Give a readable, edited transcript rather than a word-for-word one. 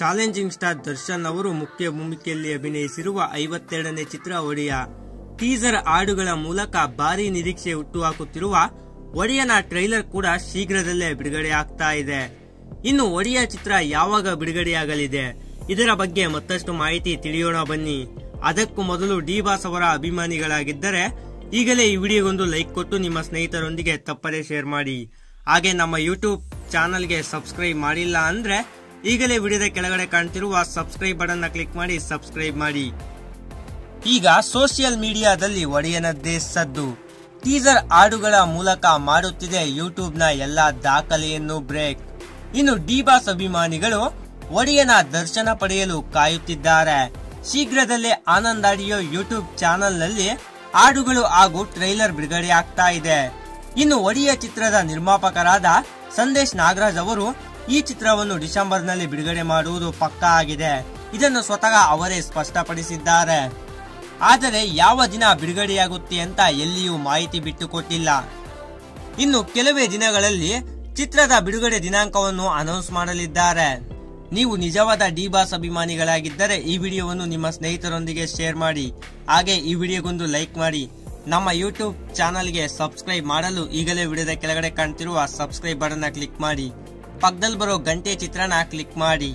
Challenging star Darshan ಅವರು ಮುಖ್ಯ ಭೂಮಿಕೆಯಲ್ಲಿ ಅಭಿನಯಿಸಿರುವ 52ನೇ ಚಿತ್ರ ಒಡೆಯ. ಟೀಸರ್ ಹಾಡುಗಳ ಮೂಲಕ ಭಾರಿ ನಿರೀಕ್ಷೆ ಹುಟ್ಟುಹಾಕುತ್ತಿರುವ ಒಡೆಯನ ಟ್ರೈಲರ್ ಕೂಡ ಶೀಘ್ರದಲ್ಲೇ ಬಿಡುಗಡೆ ಆಗ್ತಾ ಇದೆ. ಇನ್ನು ಒಡೆಯ ಚಿತ್ರ ಯಾವಾಗ ಬಿಡುಗಡೆಯಾಗಲಿದೆ, ಇದರ ಬಗ್ಗೆ ಮತ್ತಷ್ಟು ಮಾಹಿತಿ ತಿಳಿಯೋಣ ಬನ್ನಿ. ಅದಕ್ಕೂ ಮೊದಲು ಡಿ ಬಾಸ್ ಅವರ ಅಭಿಮಾನಿಗಳಾಗಿದ್ದರೆ ಈಗಲೇ ಈ ವಿಡಿಯೋಗೊಂದು ಲೈಕ್ ಕೊಟ್ಟು ನಿಮ್ಮ ಸ್ನೇಹಿತರೊಂದಿಗೆ ತಪ್ಪದೇ ಶೇರ್ ಮಾಡಿ. ಹಾಗೆ ನಮ್ಮ ಯೂಟ್ಯೂಬ್ ಚಾನಲ್ಗೆ ಸಬ್ಸ್ಕ್ರೈಬ್ ಮಾಡಿಲ್ಲ ಅಂದ್ರೆ ಈಗಲೇ ವಿಡಿಯೋದ ಕೆಳಗಡೆ ಕಾಣ್ತಿರುವ ಸಬ್ಸ್ಕ್ರೈಬ್ ಬಟನ್ ಕ್ಲಿಕ್ ಮಾಡಿ ಸಬ್ಸ್ಕ್ರೈಬ್ ಮಾಡಿ. ಈಗ ಸೋಷಿಯಲ್ ಮೀಡಿಯಾದಲ್ಲಿ ಒಡೆಯನದ್ದೇ ಸದ್ದು. ಟೀಸರ್ ಹಾಡುಗಳ ಮೂಲಕ ಮಾಡುತ್ತಿದೆ ಯೂಟ್ಯೂಬ್ನ ಎಲ್ಲ ದಾಖಲೆಯನ್ನು ಬ್ರೇಕ್. ಇನ್ನು ಡಿ ಬಾಸ್ ಅಭಿಮಾನಿಗಳು ಒಡೆಯನ ದರ್ಶನ ಪಡೆಯಲು ಕಾಯುತ್ತಿದ್ದಾರೆ. ಶೀಘ್ರದಲ್ಲೇ ಆನಂದ್ ಆಡಿಯೋ ಯೂಟ್ಯೂಬ್ ಚಾನೆಲ್ ನಲ್ಲಿ ಹಾಡುಗಳು ಹಾಗೂ ಟ್ರೈಲರ್ ಬಿಡುಗಡೆ ಆಗ್ತಾ ಇದೆ. ಇನ್ನು ಒಡೆಯ ಚಿತ್ರದ ನಿರ್ಮಾಪಕರಾದ ಸಂದೇಶ್ ನಾಗರಾಜ್ ಅವರು ಈ ಚಿತ್ರವನ್ನು ಡಿಸೆಂಬರ್ ನಲ್ಲಿ ಬಿಡುಗಡೆ ಮಾಡುವುದು ಪಕ್ಕಾ ಆಗಿದೆ. ಇದನ್ನು ಸ್ವತಃ ಅವರೇ ಸ್ಪಷ್ಟಪಡಿಸಿದ್ದಾರೆ. ಆದರೆ ಯಾವ ದಿನ ಬಿಡುಗಡೆಯಾಗುತ್ತೆ ಅಂತ ಎಲ್ಲಿಯೂ ಮಾಹಿತಿ ಬಿಟ್ಟುಕೊಟ್ಟಿಲ್ಲ. ಇನ್ನು ಕೆಲವೇ ದಿನಗಳಲ್ಲಿ ಚಿತ್ರದ ಬಿಡುಗಡೆ ದಿನಾಂಕವನ್ನು ಅನೌನ್ಸ್ ಮಾಡಲಿದ್ದಾರೆ. ನೀವು ನಿಜವಾದ ಡಿ ಬಾಸ್ ಅಭಿಮಾನಿಗಳಾಗಿದ್ದರೆ ಈ ವಿಡಿಯೋವನ್ನು ನಿಮ್ಮ ಸ್ನೇಹಿತರೊಂದಿಗೆ ಶೇರ್ ಮಾಡಿ. ಹಾಗೆ ಈ ವಿಡಿಯೋಗೊಂದು ಲೈಕ್ ಮಾಡಿ. ನಮ್ಮ ಯೂಟ್ಯೂಬ್ ಚಾನಲ್ಗೆ ಸಬ್ಸ್ಕ್ರೈಬ್ ಮಾಡಲು ಈಗಲೇ ವಿಡಿಯೋದ ಕೆಳಗಡೆ ಕಾಣ್ತಿರುವ ಸಬ್ಸ್ಕ್ರೈಬ್ ಬಟನ್ ಕ್ಲಿಕ್ ಮಾಡಿ. ಪಕ್ಕದಲ್ಲಿ ಬರೋ ಗಂಟೆ ಚಿತ್ರನ ಕ್ಲಿಕ್ ಮಾಡಿ.